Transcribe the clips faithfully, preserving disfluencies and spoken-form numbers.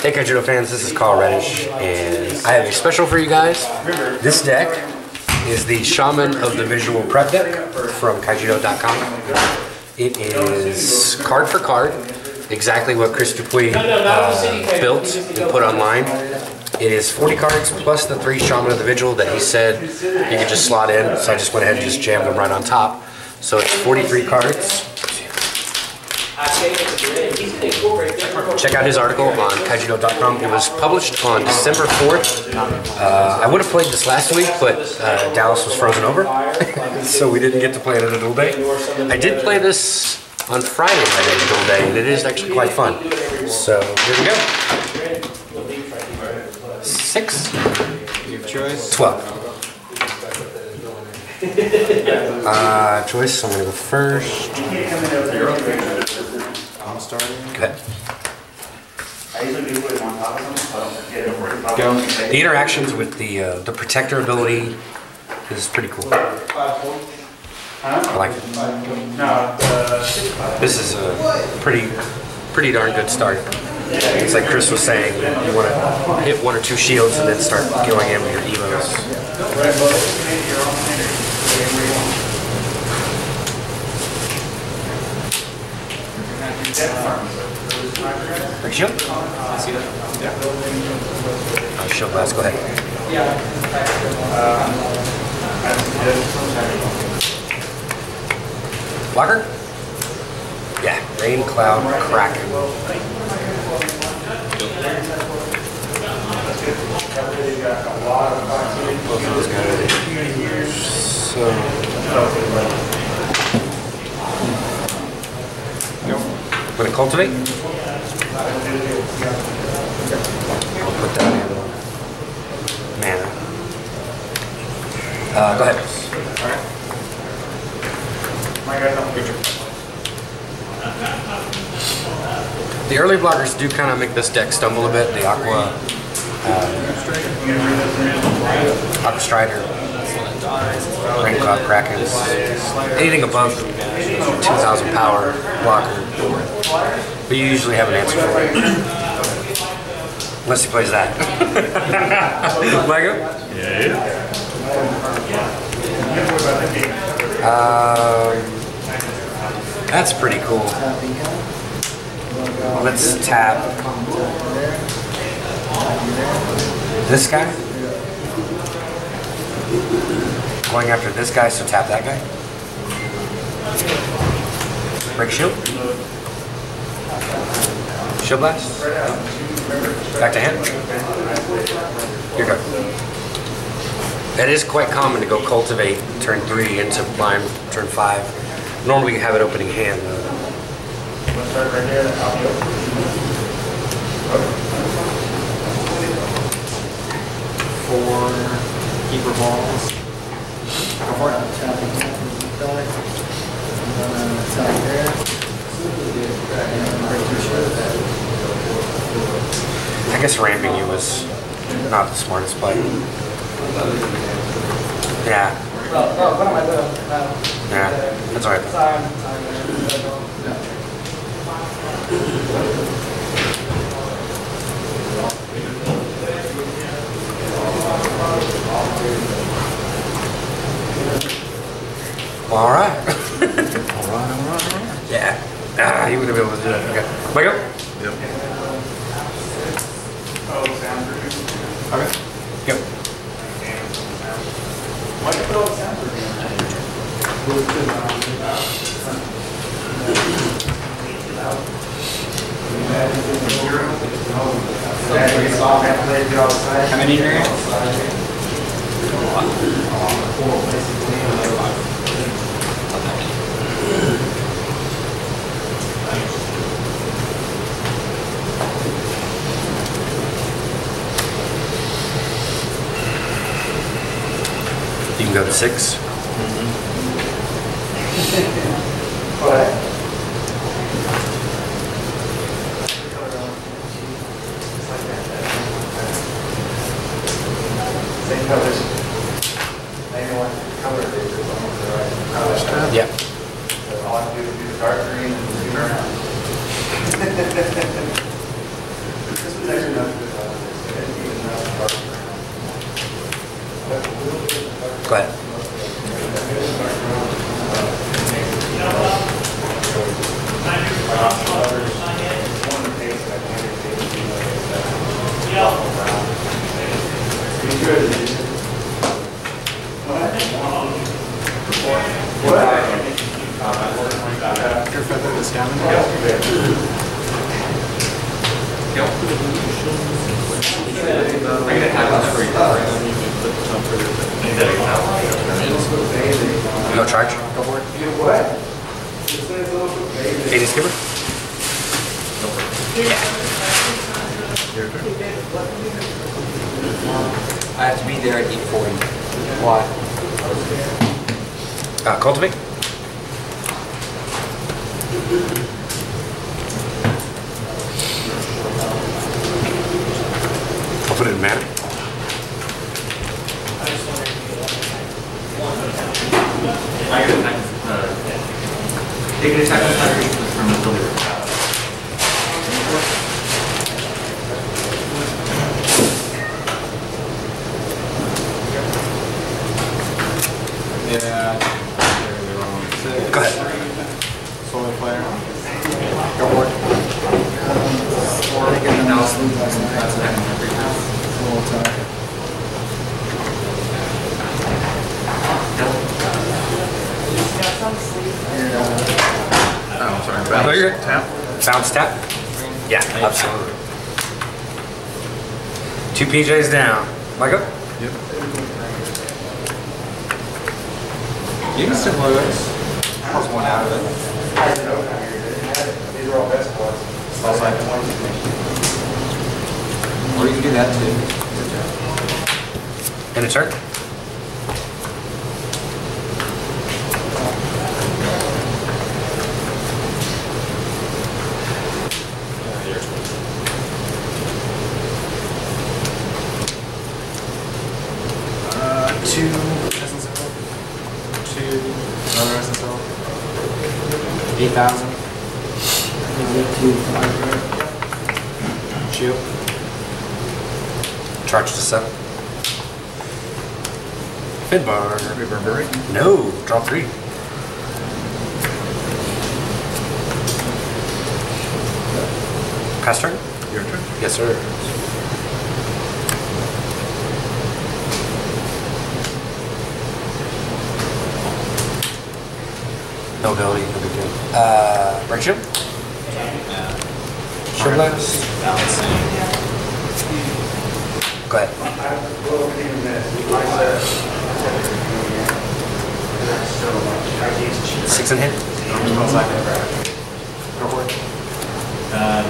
Hey Kaijudo fans, this is Carl Reddish, and I have a special for you guys. This deck is the Shaman of the Visual Prep Deck from Kaijudo dot com. It is card for card, exactly what Chris Dupuis uh, built and put online. It is forty cards plus the three Shaman of the Vigil that he said you could just slot in, so I just went ahead and just jammed them right on top. So it's forty-three cards. Check out his article on Kaijudo dot com. It was published on December fourth. Uh, I would have played this last week, but uh, Dallas was frozen over, so we didn't get to play it in a dual day. I did play this on Friday night in a dual day, and it is actually quite fun. So here we go. Six. Your choice. Twelve. Uh, choice. I'm gonna go first. I'm starting. Go ahead. Go. The interactions with the uh, the protector ability is pretty cool. I like it. This is a pretty pretty darn good start. It's like Chris was saying, you want to hit one or two shields and then start going in with your evos. Are you sure? I see that. Yeah. I'm sure, let's go ahead. Yeah. Um, Blocker? Yeah. Rain, cloud, crack. Look at this guy. So. I'm going to cultivate. I'll put that in mana. Uh, go ahead. Alright. The early blockers do kind of make this deck stumble a bit. The Aqua, um, Aqua Strider, Rain Cloud Krakens, anything above two thousand power blocker. But you usually have an answer for it. Unless he plays that. Lego? Yeah. Um, that's pretty cool. Let's tap this guy. Going after this guy, so tap that guy. Break shield. Shield blast. Back to hand. Here you go. That is quite common to go cultivate turn three into blind turn five. Normally you have it opening hand. Four keeper balls. Go for it. I guess ramping you was not the smartest play. Yeah. Yeah, that's alright. Alright. Alright, yeah. Ah, you wouldn't be able to do that. Okay. Wake up? Yep. Okay. Go. How many are you? You can go to six. Mm-hmm. All right. Yeah. All I do is do the dark green and zoom around. Go ahead. You're further this down? Yep. You no charge? Go for it. You what? eighty skipper? Go for it. Yeah. I have to be there at eight forty. Why? Uh, cultivate? I'll put it in mana. I can attack uh, they can attack the target from the delivery. Yeah. Go ahead. Solar flare. Go for it. Or I get an announcement that's in every house. Little attack. Oh, sorry. Bounce, you're good. Tap. Bounce tap? Yeah, absolutely. Two P Js down. Michael? Yep. You can still blow this. I was one out of it. These are all best ones. Or you can do that too. And a turn? Two essence cell, two another essence cell, eight thousand. Shield. Charge to seven. Finbar. Reverberate. No, draw three. Pass turn. Your turn. Yes, sir. No ability, no big deal. Uh, Bright Shield? Yeah. Shield Blast? Balancing. Go ahead. Six and hit? Mm-hmm. Go for it. Uh,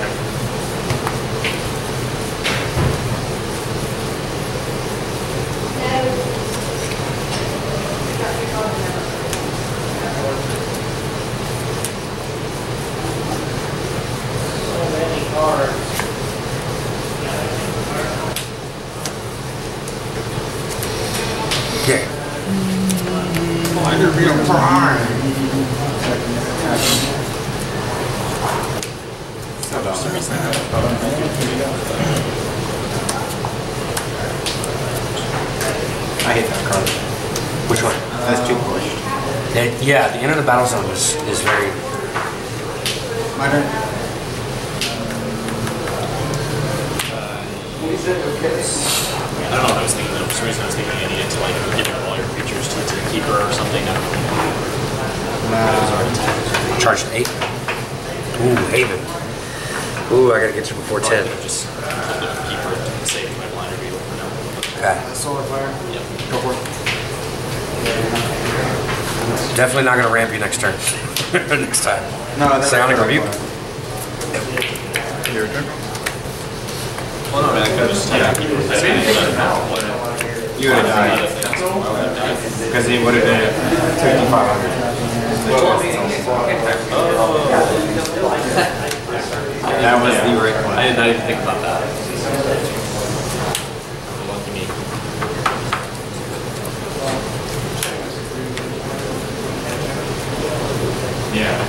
yeah, the end of the battle zone is, is very... Minor. I don't know if I was thinking that. For some reason I was thinking I needed to like give all your creatures to the keeper or something. I don't know. Uh, Charge to eight. Ooh, Haven. Ooh, I gotta get you before ten. Just keeper save my blind reveal for now. Okay. Solar fire? Yep. Go for it. Definitely not going to ramp you next turn. Next time. No, Psionic Rebuke. Your turn. Well, no, I could just yeah. You would have died. Because he would have been fifty-five hundred. That was the right one. I did not even think about that. Yeah. Yes.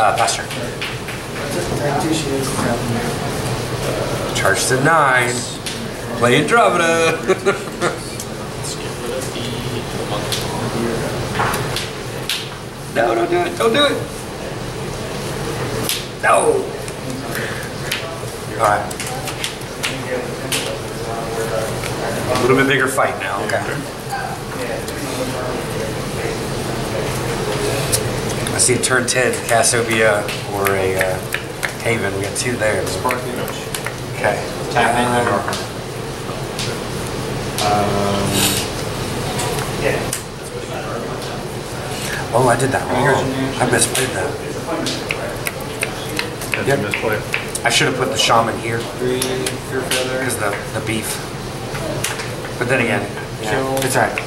Uh, Pastor. Charge to nine. Play Andromeda. No, don't do it. Don't do it. No. All right. A little bit bigger fight now. Okay. I see a turn ten, Cassiopeia or a uh, Haven. We got two there. Okay. Tap in. Um, yeah. Oh, I did that wrong. I misplayed that. Yep. Misplay. I should have put the shaman here because the the beef. But then again, yeah, it's alright.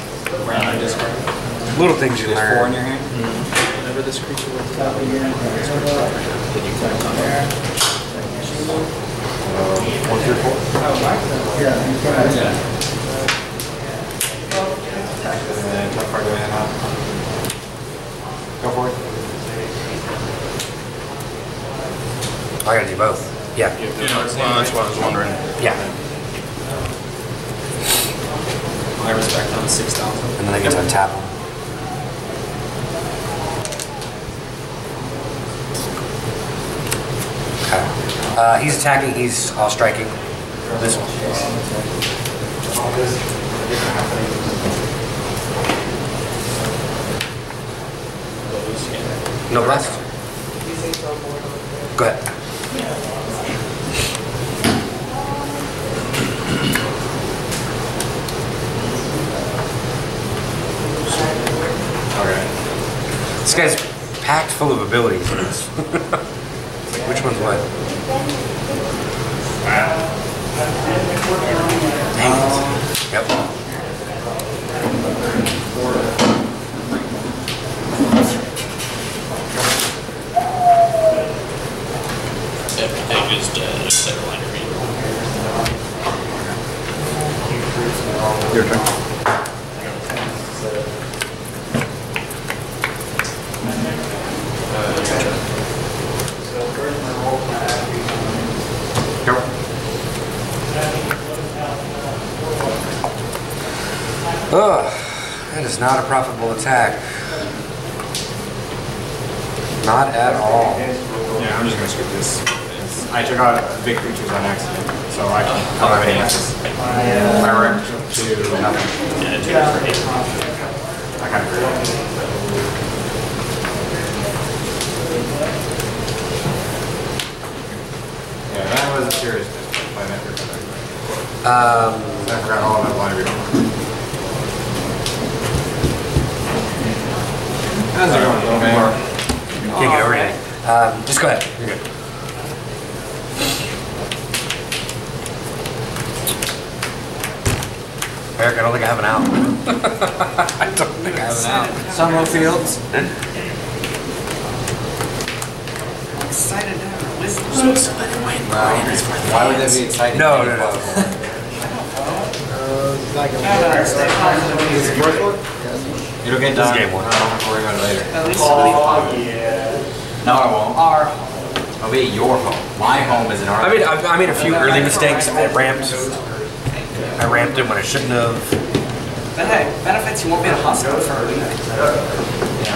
Little things you learn. Four in your hand. Whenever this creature was top of your hand, did you click on there? One through four. Yeah. And how far do I head out? Go for it. I gotta do both. Yeah. Yeah, that's what I was wondering. Yeah. My respect on six thousand. And then I get to tap them. Okay. Uh, he's attacking, he's uh, striking. This one. No left. Go ahead. Alright. This guy's packed full of abilities. Which one's what? Dang it. Yep. Just uh, just set a line to read. Your turn. Go. Oh, that is not a profitable attack. Not at all. Yeah, I'm just gonna skip this. I took out big creatures on accident, so I don't have any answers. I wrecked two to nothing. Yeah, two for eight. I kind of agree. Yeah, that wasn't serious. Um, I forgot all about why we don't. How's everyone doing, man? You can't get over anything. Um, just go ahead. You're good. Eric, I don't think I have an out. I don't think I have an out. Sunlow Fields. I'm excited to have a listen. So excited. Why would that be exciting? No, no, no. I don't know. It's like a little. Is it your score? Yes. It'll get done. This game one. I don't have to worry about it later. At least oh, yeah. No, I won't. Our home. I'll be at your home. My home is in our home. I made, I made a few early mistakes at ramps. I ramped him when I shouldn't have. But hey, benefits, you won't be in a hospital for a week. Yeah.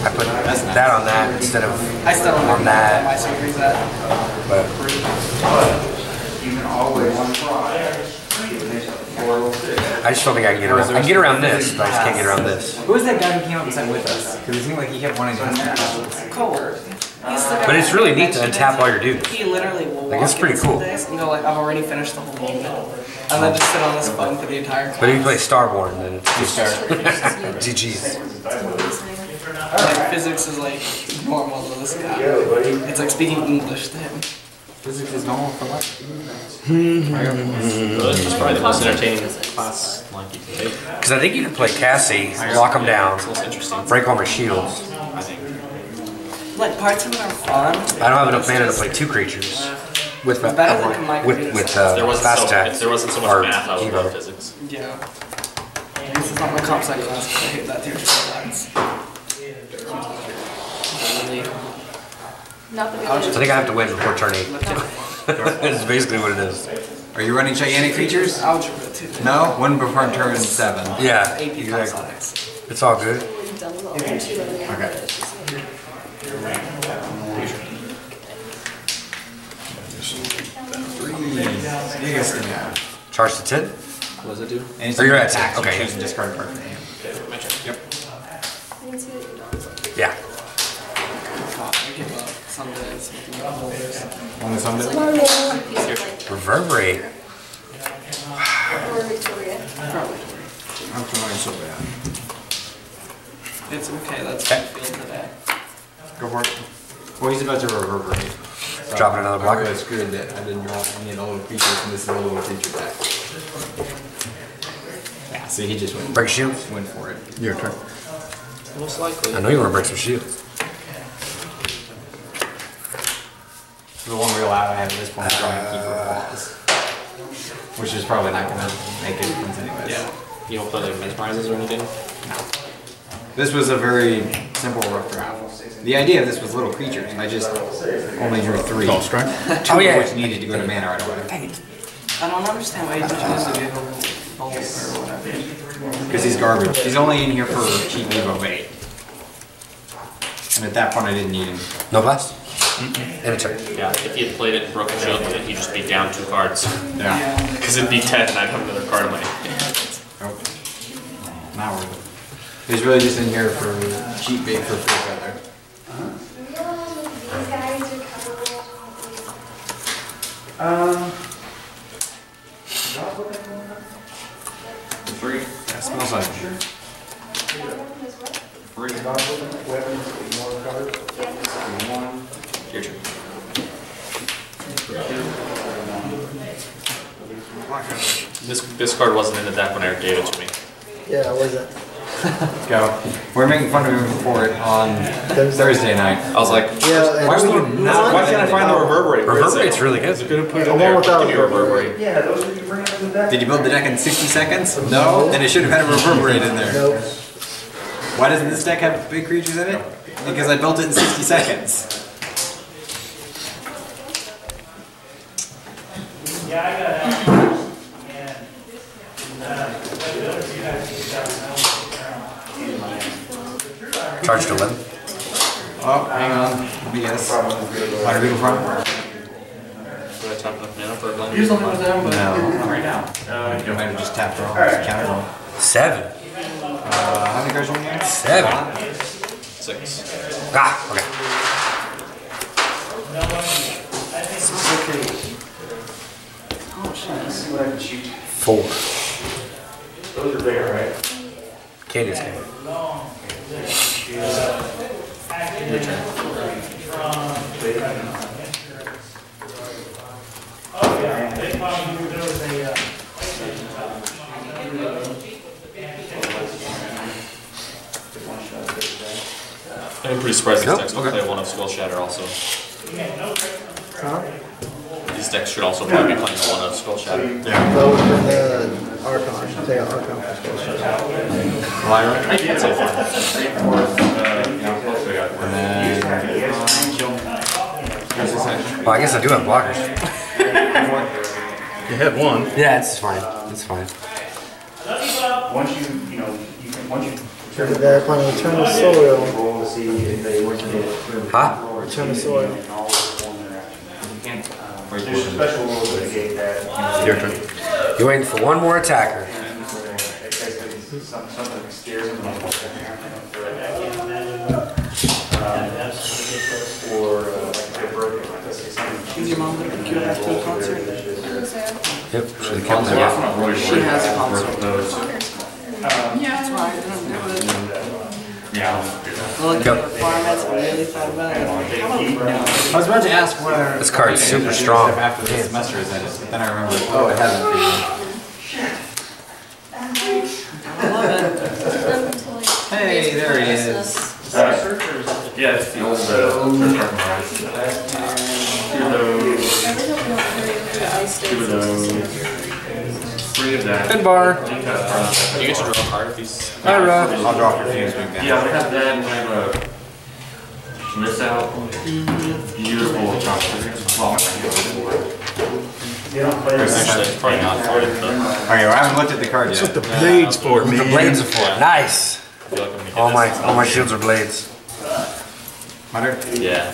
I put That's that nice. on that instead of I still don't on that. My surgery's that. But. You can always I just don't think I can get around. I can get around this, but I just can't get around this. Who was that guy who came up and with us? Because it seemed like he kept wanting to do Cold. But it's really neat to untap all your dudes. He literally will like, it's pretty cool. And go like, I've already finished the whole game. And then just sit on this phone for the entire class. But if you play Starborn, then it's just G G's. Like, physics is like normal to this guy. It's like speaking English to him. Physics is normal for life. This is probably the most entertaining class you can take. Because I think you can play Cassie, lock them down, break all their shields. Like parts of it are fun. I don't have enough mana to play two creatures with uh, uh, with with uh, there wasn't fast so, attack. There wasn't so much math. I was about physics. Yeah. This is not my comp sci class. I hate that theory. Not the I think I have to win before turn eight. That's basically what it is. Are you running gigantic features? Algebra too. No, one before turn seven. Yeah, exactly. It's all good. Okay. You guys can have. Charge to ten? What does it do? Anything oh, you're at ten. Okay. You discard a card from the hand. Yep. Yeah. Only Sunday? Reverberate. Or Victoria. Probably. I'm feeling so bad. It's okay, let's feel into that. Go for it. Well, he's about to reverberate. So dropping another block. I really screwed that I didn't draw any little creatures, and this is a little creature back. Yeah, so he just went. Break shields? Went for it. Your turn. Most likely. I know you want to break some shields. The one real out I have at this point is drawing a keeper of laws, which is probably not going to make a difference anyways. Yeah. You don't play like mesmerizes or anything? No. This was a very simple rough draft. The idea of this was little creatures, and I just only drew three. Oh, strike. Two oh, yeah. Which needed to go to mana right away. Dang it. I don't understand why he doesn't use the bulk or whatever. Because he's garbage. He's only in here for cheap Evo bait. And at that point I didn't need him. No blast? Mm-hmm. And a turn. Yeah, if he had played it and broken shield, then he'd just be down two cards. Yeah. Because it'd be ten and I'd have another card in my hand. Oh. Not worth it. He's really just in here for cheap bait for free feather. Uh-huh. Um. Three. That smells like three. One. Your turn. This, this card wasn't in the deck when Eric gave it to me. Yeah, it wasn't. Go. We're making fun of him for it on Thursday, Thursday night. I was like, yeah, why, would you not, why can't I find the reverberate? Reverberate's really good. It's going to put it in there. Reverberate. Yeah, those did you bring up in the deck? Did you build the deck in sixty seconds? No. Then it should have had a reverberate in there. Nope. Why doesn't this deck have big creatures in it? Because I built it in sixty seconds. Yeah, I got out. Charge to eleven. Oh, hang on. B S. Why are we in front? Do I tap enough mana for a blend? Use the one of them, but no. Not right now. Uh, you don't have to just tap draw. Right. Counter roll. seven. Uh, how many cards are on here? seven. six. Ah, okay. six. Okay. Four. Those are bigger, right? Katie's game. Your turn. I'm pretty surprised this deck will play one of Skull Shatter also. Huh? These decks should also probably be playing the one of Skull Shadow. Yeah. Go for the Archon. Take out Archon for Skull Shadow. Lyra? I can't say that. Well, I guess I do have blockers. You hit one. Yeah, it's fine. It's fine. Once you, you know, you can, once you... They're playing Eternal Soil. Huh? Eternal Soil. There's a special rule to negate that. Your turn. You're waiting for one more attacker. Is your mom going to take you back to a concert? Yep. She has a concert. Yeah, that's right. I don't know. Well, like, go. I was about to ask whether this card's super strong after the semester is in it, but then I remember, oh, it hasn't been. I love it. Hey, there he is. Uh, yeah, it's the old uh, Pin bar. You get to draw a card if he's. I don't know. I'll draw a few. Yeah, I have that and I have a. wrist out. Beautiful chops. Well, they don't play this. Actually, it's probably not for it, but. Okay, well, I haven't looked at the card yet. That's what the blades yeah, for, man. The blades are for. Yeah. Nice. I feel like all my all my shields are blades. Hunter? Yeah.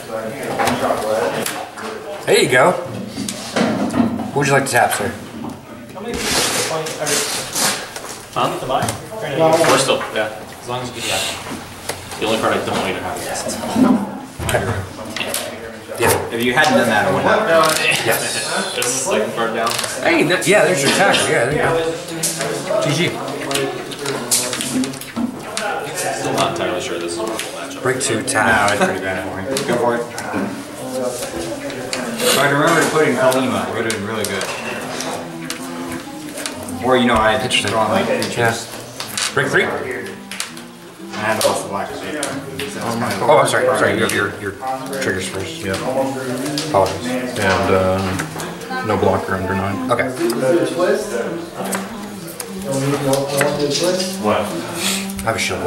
There you go. Who would you like to tap, sir? How many huh? to buy? We're still, yeah. As long as you yeah. The only card I don't want you to have is yeah. yeah. If you hadn't done that, I would have. No, yes. This is the second card down. Hey, that, yeah, there's your attack. Yeah, there you go. G G. Still not entirely sure this is a horrible matchup. Break two, tap. No, it's pretty bad for me. Go for it. So I remember putting Kalima. It would have been really good. Or, you know, I had to draw like pictures. Yeah. Break three? And also black. Oh, I'm sorry. Sorry, you have your, your triggers first. Yeah. Apologies. And uh, no blocker under nine. Okay. What? I have a shield. Um.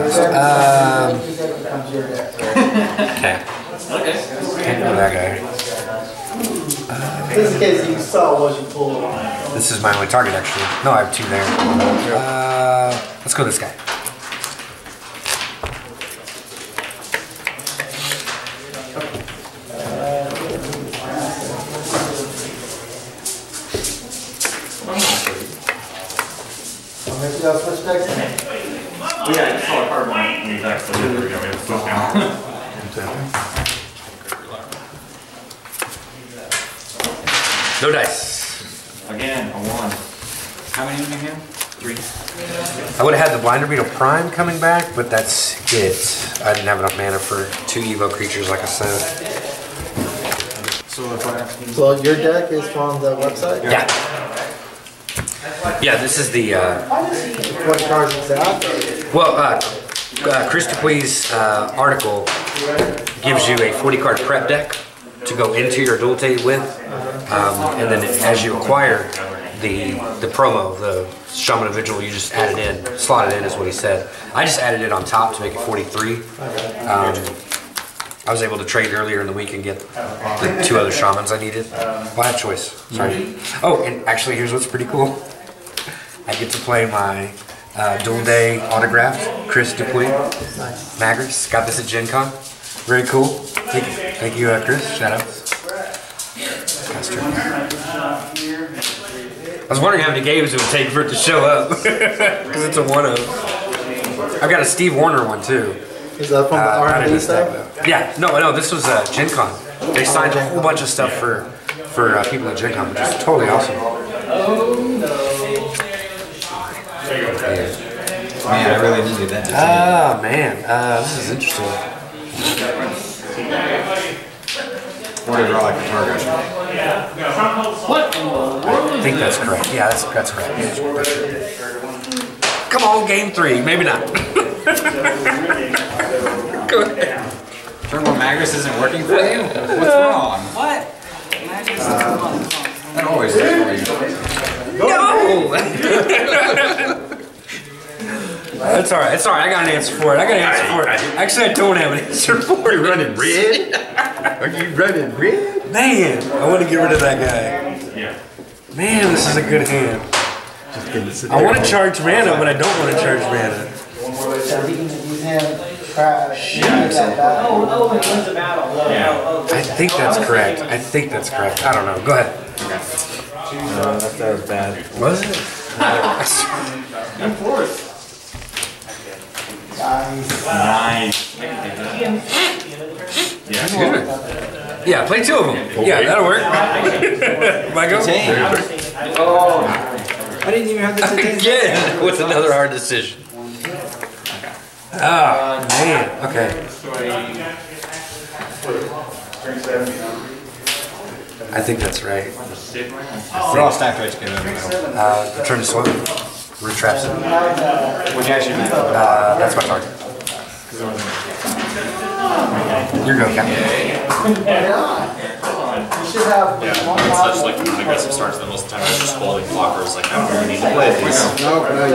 Okay. Okay. Can't do that guy. Uh, this case, you saw what you pulled on. This is my only target, actually. No, I have two there. Uh, let's go this guy. Yeah, I saw a card one in the deck, so we have to switch now. No dice. Again, a one. How many in your hand? Three. I would have had the Blinder Beetle Prime coming back, but that's it. I didn't have enough mana for two Evo creatures, like I said. So, if I so your deck is from the website? Yeah. Yeah, yeah this is the... Uh, what card is that? Well, uh, uh, Chris Dupuis' uh, article gives you a forty card prep deck to go into your dual table with. Um, and then it, as you acquire the the promo, the Shaman of Vigil, you just add it in, slot it in is what he said. I just added it on top to make it forty-three. Um, I was able to trade earlier in the week and get the two other Shamans I needed. Well, I had a choice, sorry. Oh, and actually here's what's pretty cool. I get to play my uh, dual day autographed, Chris Dupuis, Maggers. Got this at Gen Con. Very cool. Thank you, Thank you uh, Chris. Shout out. I was wondering how many games it would take for it to show up, because it's a one-of. I've got a Steve Warner one too. Is that from the uh, R and D stuff? Yeah, no, no, this was uh, Gen Con. They signed a whole bunch of stuff for for uh, people at Gen Con, which is totally awesome. Yeah. Man, I really needed that. Ah, oh, man, uh, this is interesting. Or to draw like a target. What? I think that's correct. Yeah, that's, that's correct. Yeah. Come on, game three. Maybe not. Go ahead. Turbo Magus isn't working for you? What's wrong? What? Magus uh, is wrong. That always works for you. No! That's alright, it's alright, I got an answer for it. I got an answer for it. Actually, I don't have an answer for it. Are you running red? Are you running red? Man, I want to get rid of that guy. Man, this is a good hand. I want to charge mana, but I don't want to charge mana. I think that's correct. I think that's correct. I don't know. Go ahead. No, that was bad. Was it? Of course. Nice. Nice. Yeah, yeah, play two of them. Yeah, that'll work. Michael? Oh, I didn't even have this again with another hard decision. Ah, oh, man. Okay. I think that's right. We're all stacked right together. Uh, turn to slow. Root traps him. What'd you actually make? Uh, that's my target. You're going, Captain. should have yeah, one it's such like an aggressive starts that most of the time it's just holding blockers like I don't really need to play this. No, no,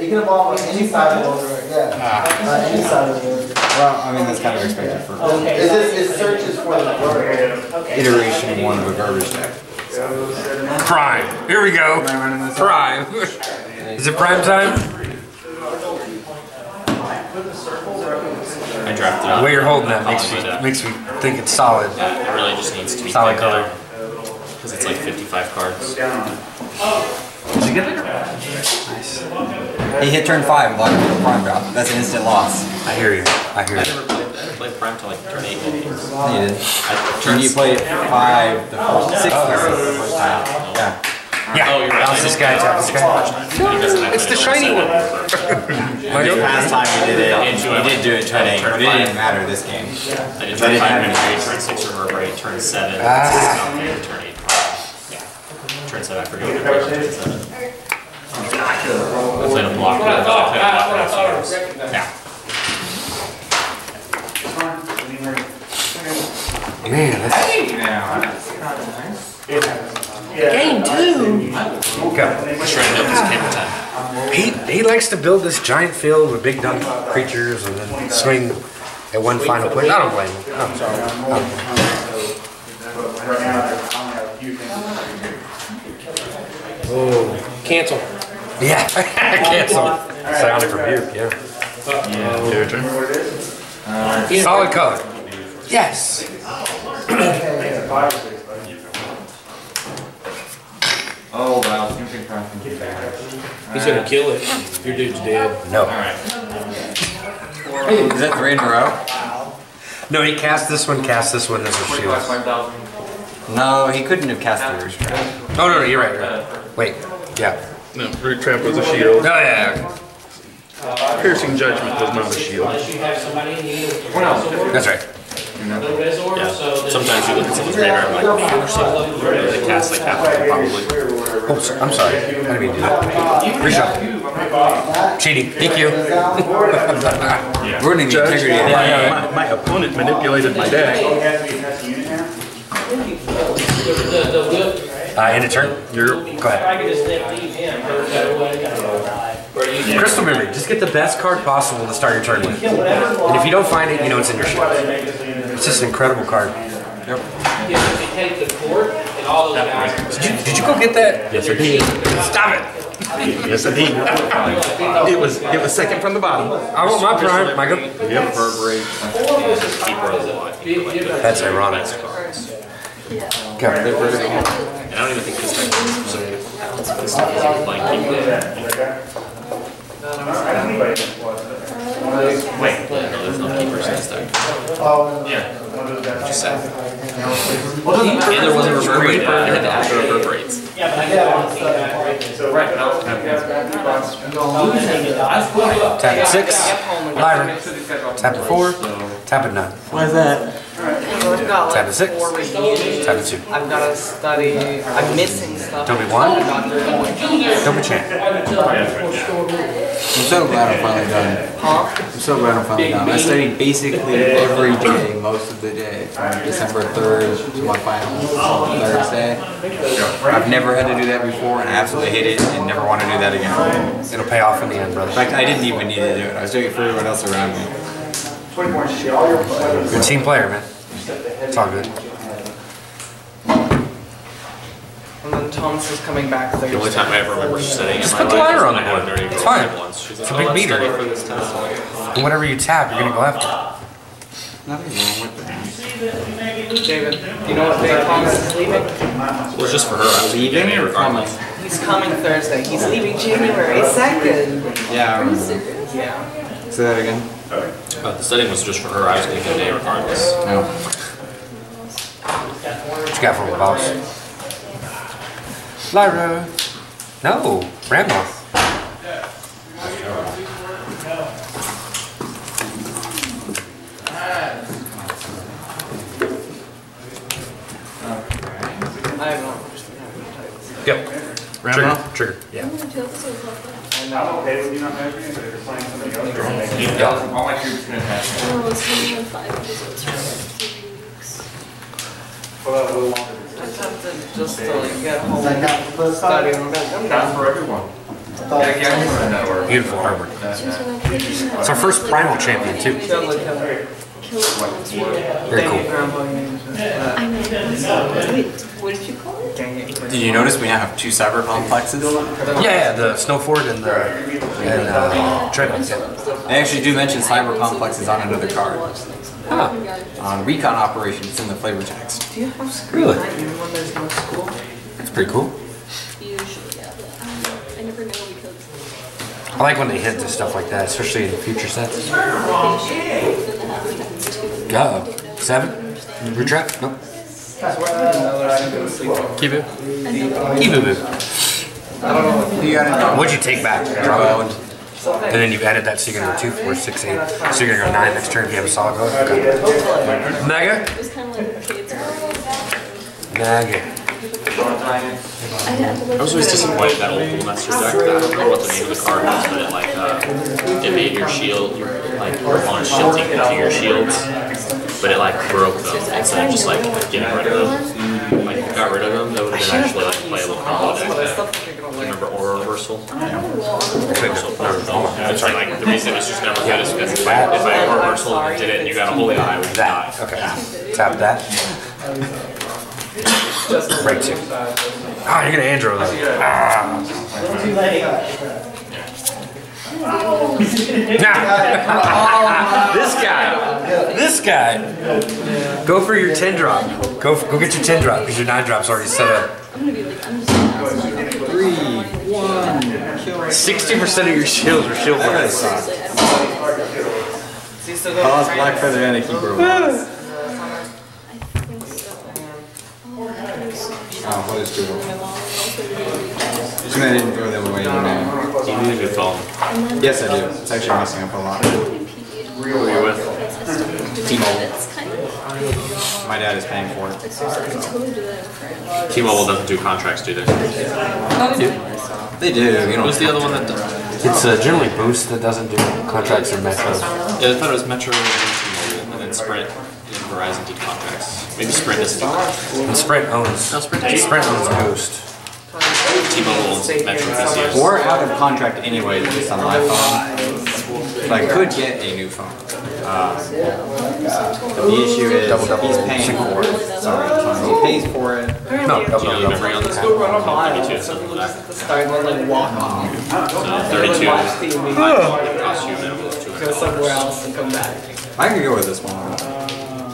you can evolve on any side of it. Yeah. Ah. Uh, any side of it. Well, I mean that's kind of expected for okay. It, it, it searches for the verb. Okay. Iteration one of a garbage deck. Prime. Here we go. Prime. Is it prime time? I dropped it out. The way you're holding that makes me, makes me think it's solid. Yeah, it really just needs to be solid color. Because it's like fifty-five cards. Did you get it? Nice. He hit turn five and blocked with a prime drop. That's an instant loss. I hear you. I hear you. I never played, I never played prime until like turn eight. eight. You did. When you played five, the first six, the first time. Yeah. Yeah, oh, right. Bounce this guy, tap this guy. No, it's the shiny one. Last time we did it, we did do it turn eight, but it didn't matter this game. I did turn five, turn six, remember, right? Turn seven, turn eight, yeah. Turn seven, I forget what I played, turn seven. I played a block, I played a block last year. Yeah. Man, that's... Yeah. Game two. Okay. Let's try to build this camera time. He he likes to build this giant field with big dumb creatures and then swing at one final play. I don't blame him. I'm sorry. Oh, cancel. Yeah, cancel. Sound of rebuke. Yeah. Yeah. Your turn. Uh, Solid color. Yes. Oh wow, you can get back. He's gonna kill it. Your dude's dead. No. Alright. Is that three in a row? No, he cast this one, cast this one as a shield. No, he couldn't have cast the root trap. Oh no, no, you're right, right. Wait. Yeah. No, root trap was a shield. Oh yeah. Piercing judgment was not a shield. That's right. Yeah. Sometimes you look at someone's radar and like, man, or something. They cast like half of them, probably. Oh, sorry. I'm sorry. How did we do that? Free shot. Cheating. Thank you. Ruining the integrity of my, uh, my, my opponent manipulated my deck. Uh, end of turn. You're, go ahead. Crystal memory. Just get the best card possible to start your turn with. And if you don't find it, you know it's in your shop. It's just an incredible card. Yep. Did you, did you go get that? Yes, I did. Stop it! Yes, I did. It was it was second from the bottom. I want my prime, Michael. Yep. That's ironic. And I don't even think this thing is Wait, no, there's no keepers in this deck. Yeah. Just sad. And there was a reverberate. I had to ask for reverberates. Yeah, but I didn't want right, now it's tap at six. Lyra. Tap at four. Tap at nine. Why is that? Tap at six. Tap at two. I've got to study. I'm missing stuff. Don't be one. Don't be champ. I'm so glad I'm finally done. Huh? I'm so glad I'm finally done. I studied basically every day, most of the day, from December third to my finals on Thursday. I've never had to do that before, and I absolutely hate it, and never want to do that again. It'll pay off in the end, brother. In fact, I didn't even need to do it. I was doing it for everyone else around me. You're a team player, man. It's all good. And then Thomas is coming back Thursday. The only time I ever remember studying in my life. Just put the lighter on the board. It's fine. It's a big meter. And whatever you tap, you're going to go after. Nothing wrong with that. David, you know what day Thomas is leaving? Well, just for her. I'm leaving? Regardless. He's coming Thursday. He's leaving January second. Yeah. Are you serious? Yeah. Say that again. Uh, the studying was just for her. I was leaving today regardless. No. What you got for the boss? Lyra. No, Rammoth. Yep. Rammoth? Trigger. Trigger. Yeah. And I'm okay with you not having it, but if you're playing somebody else, you're only making it. All my troops can attack. Oh, it's going to be five minutes. Well, a little longer. something just to like get home and study on that. Not for everyone. Beautiful artwork. It's our first Primal champion too. Very cool. What did you call it? Did you notice we now have two cyber complexes? Yeah, yeah, the Snowford and the and, uh, Treadmills. They actually do mention cyber complexes on another card. Huh. On Recon Operations, it's in the flavor text. Do you have school? Really? That's pretty cool. I like when they hit to stuff like that, especially in future sets. Uh, seven? Retract? Nope. Kibu? Kibu. What'd you take back? And then you've added that, so you're going to go two, four, six, eight. So you're going to go nine next turn if you have a solid go. Okay. Mega? Mega. I was always disappointed that old Bullmaster deck. I don't know what the name of the card was, but it like, uh, it made your shield, your, like, your opponent's shielding into your shields. But it like broke them, instead of just like getting rid of them. Like if you got rid of them, that would have been actually like playable combo deck. Do you remember Aura Reversal? That's right. Like the reason it's just never good is because if I Aura Reversal and did it and you got a Holy Eye, I would die. Okay. Tap that. Break two. Ah, oh, you're gonna Andro that. Ah. Nah. This guy. This guy. Go for your ten drop. Go for, go get your ten drop because your nine drop's already set up. sixty percent of your shields are shield lines. I lost Black Feather and a Keeper. Oh, what is doing? Too bad I didn't throw them away in the name. You need a good phone. Yes, I do. It's actually messing up a lot. Who are you with? T-Mobile. My dad is paying for it. So. T-Mobile doesn't do contracts, do they? Yeah. They do. You know, who's the other one that does? It's uh, generally Boost that doesn't do contracts or Metro. Yeah, I thought it was Metro and T-Mobile, and then Sprint and Verizon did contracts. Maybe Sprint doesn't do contracts. And Sprint owns. No, Sprint does. Sprint owns Boost. We're out of contract anyway on my phone. But I could get a new phone. Uh, but the issue is double, double, he's paying for it. Sorry, he pays for it. No, double, double, double. thirty-two. Go somewhere else and come back. I can go with this one.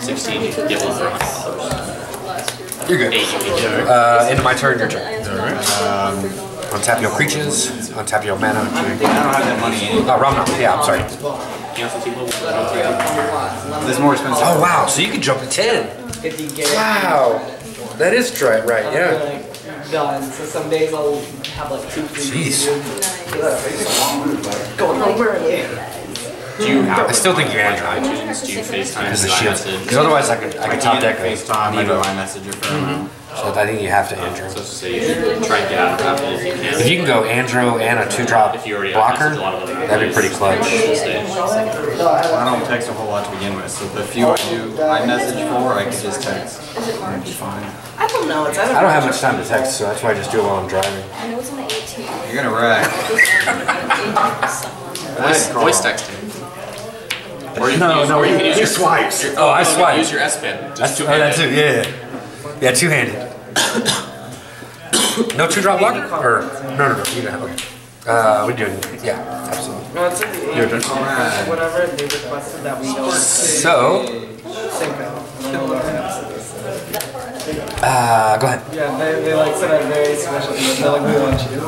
sixteen. Get one for one hundred dollars. You're good. Uh, end of my turn, your turn. Alright. Um, untap your creatures, untap your mana. I don't have that money anymore. Oh, Ramna. Yeah, I'm sorry. Uh, this is more expensive. Oh, wow. So you can jump to ten. Wow. That is dry, right, yeah. Done. So some days I'll have like two, three. Jeez. Going over it. Do you have I still think you Android. iTunes, do you FaceTime? Because the otherwise I could, I could top deck FaceTime, I go iMessenger for a while. So I think you have to Andro. So just say you try and get out of Apple if you can. If you can go Andro and a two-drop blocker, that'd be pretty clutch. I don't text a whole lot to begin with, so the few I do iMessage for, I can just text. That'd be fine. I don't know. It's, I, don't I don't have much time to text, so that's why I just do it while I'm driving. I know it's on the eighteenth. You're gonna wreck. Voice texting. Or you no, use, no, or you can use your swipes. Your, oh, I no, swipe. Use your S Pen. That's two. Oh, that too. Yeah, yeah, yeah. Two-handed. No two-drop blocker. Or no, no, no. You don't have. Okay. Uh, we do. Yeah, absolutely. No, it's like the Your turn. Right. Whatever they requested that we don't. So. Uh, go ahead. Yeah, they, they like said I'm very special. They're like, we want you.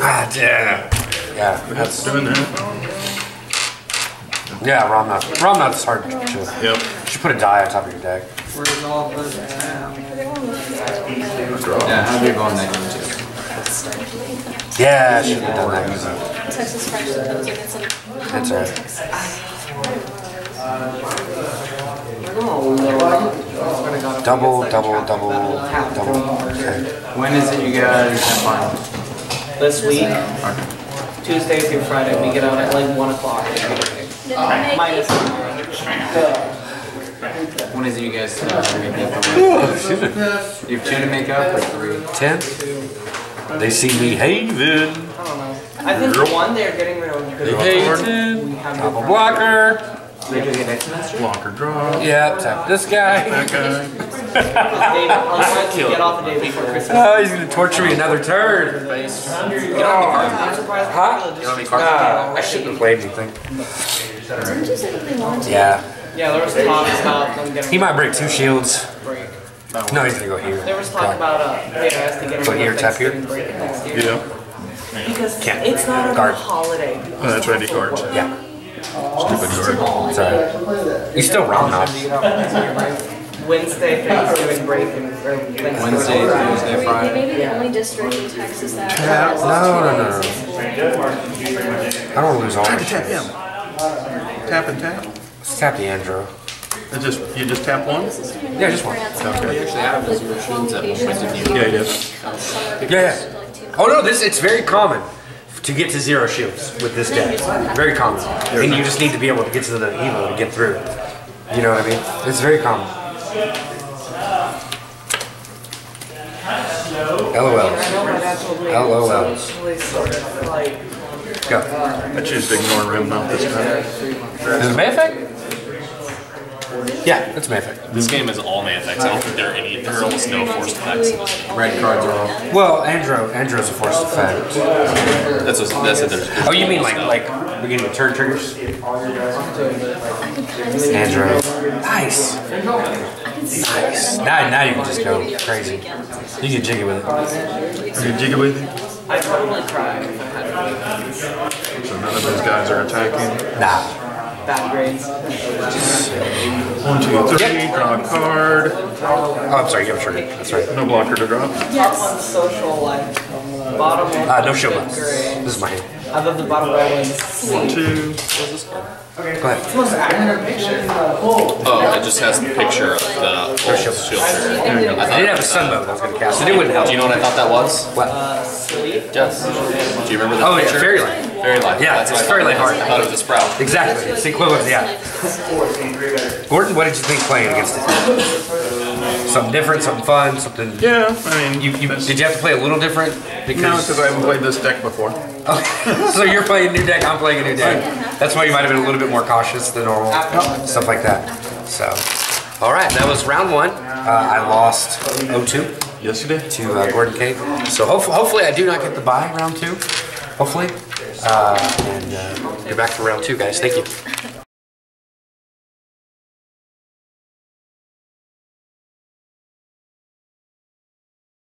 Ah, yeah. Yeah, that's doing that. Yeah, Ramnath. Ramnath's hard to choose. Yep. You should put a die on top of your deck. Where's all the Yeah, how do you go on that game too? Yeah, I should have done that. Texas Fresh That's right. Double, double, double, double. Okay. When is it you get out of your final? This week. Tuesday through Friday. We get out at like one o'clock. Minus. When is it you guys uh, oh, you have two to make up or three? Ten. They see me having. I don't know. I think the one they're getting rid of. Haven. Top of blocker. Blocker draw. Yeah, tap this guy. That guy. Get off the day before Christmas. Oh, he's gonna torture me another turn. Face. Oh. Huh? No, I shouldn't have played anything. Yeah. Yeah, there was talk about. He might break two shields. Break. No, no, he's gonna go here. There was talk God. about uh, P R S to get him here, tap here. Yeah. Because Can't. it's not a guard. holiday. Oh, that's Randy Card. Yeah. Stupid card. Sorry. You still round off. Wednesday, Thanksgiving break, and Wednesday, Thursday, Friday. They may be the only district in Texas that has no, no, no, no. I don't lose all. Try to tap him. Tap and tap. Let's tap the Andrew. Just, you just tap one? Yeah, just one. Okay. Actually, Adam does machines at one point of view. Yeah, he does. Yeah, yeah. Oh no, this it's very common to get to zero shields with this deck. Very common. And you just need to be able to get to the evil to get through. You know what I mean? It's very common. LOLs. LOLs. Go. I choose to ignore him now this time. Is it May Effect? Yeah, it's May Effect. This game is all May Effects. I don't think there are any, there are almost no forced effects. Red cards are all. Well, Andro, Andro's a forced effect. That's what, that's what there's. Oh, you mean like, like, beginning of turn triggers? Andro. Nice. Nice. Now, now you can just go crazy. You can jiggy with it. You can jiggy with it? I'd probably cry if I had. So none of those guys are attacking? Nah. Bad grades. One, two, three, yep. Draw a card. Oh, I'm sorry, you have a trigger. That's right. No blocker to draw? Yes. On social life. Bottom uh, no show grade. This is my hand. I love the bottom right one. One, two. What's this called? Okay. Go ahead. Oh, it just has the picture of the shield. shield. I, I didn't have a sunbow that I was going to cast. It wouldn't help. Do you know what I thought that was? What? Yes. Do you remember that oh, picture? Oh, yeah, Fairyland. Fairyland. Yeah, that's it's Fairyland hard. I thought it was a sprout. Exactly. It's equivalent, yeah. Gordon, what did you think playing against it? Something different, something fun, something. Yeah, I mean, you, you, did you have to play a little different? Because no, because I haven't played this deck before. Okay. So you're playing a new deck, I'm playing a new deck. That's why you might have been a little bit more cautious than normal, oh. stuff like that. So, all right, that was round one. Uh, I lost oh two. Yes, you did. To uh, Gordon Kane. So hopefully, hopefully, I do not get the bye round two. Hopefully, uh, and uh, you're back for round two, guys. Thank you.